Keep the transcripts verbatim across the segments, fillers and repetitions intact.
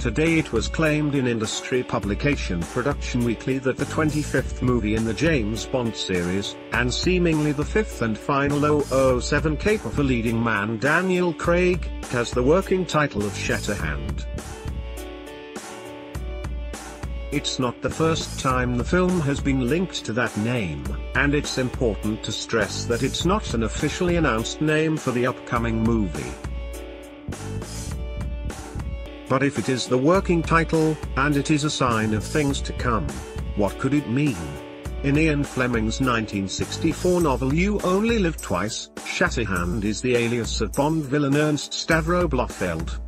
Today it was claimed in industry publication Production Weekly that the twenty-fifth movie in the James Bond series, and seemingly the fifth and final double oh seven caper for leading man Daniel Craig, has the working title of Shatterhand. It's not the first time the film has been linked to that name, and it's important to stress that it's not an officially announced name for the upcoming movie. But if it is the working title, and it is a sign of things to come, what could it mean? In Ian Fleming's nineteen sixty-four novel You Only Live Twice, Shatterhand is the alias of Bond villain Ernst Stavro Blofeld.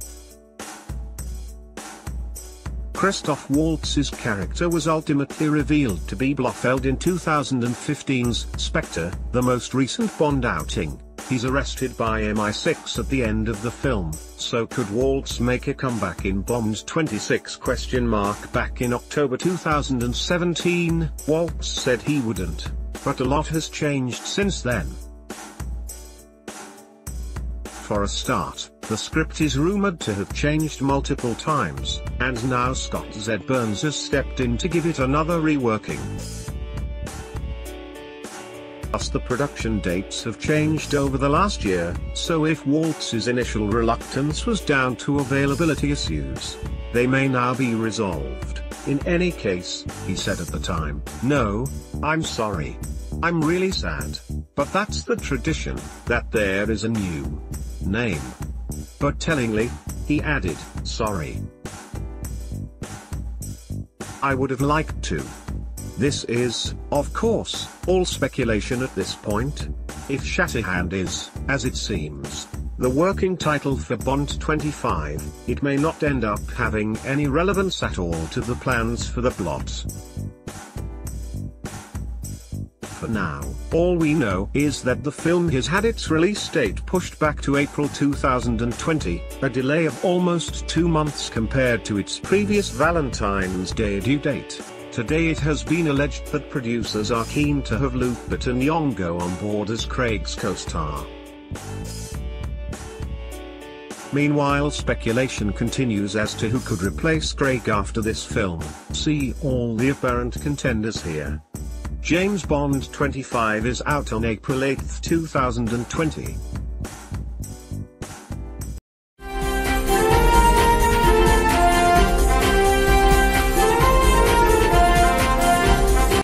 Christoph Waltz's character was ultimately revealed to be Blofeld in two thousand fifteen's Spectre, the most recent Bond outing. He's arrested by M I six at the end of the film, so could Waltz make a comeback in Bond twenty-six? Back in October two thousand seventeen, Waltz said he wouldn't, but a lot has changed since then. For a start, the script is rumored to have changed multiple times, and now Scott Z. Burns has stepped in to give it another reworking. Plus, the production dates have changed over the last year, so if Waltz's initial reluctance was down to availability issues, they may now be resolved. In any case, he said at the time, "No, I'm sorry. I'm really sad. But that's the tradition, that there is a new name." But tellingly, he added, "Sorry. I would have liked to." This is, of course, all speculation at this point. If Shatterhand is, as it seems, the working title for Bond twenty-five, it may not end up having any relevance at all to the plans for the plot. For now, all we know is that the film has had its release date pushed back to April two thousand twenty, a delay of almost two months compared to its previous Valentine's Day due date. Today it has been alleged that producers are keen to have Lupita Nyong'o on board as Craig's co-star. Meanwhile, speculation continues as to who could replace Craig after this film. See all the apparent contenders here. James Bond twenty-five is out on April eighth, two thousand twenty.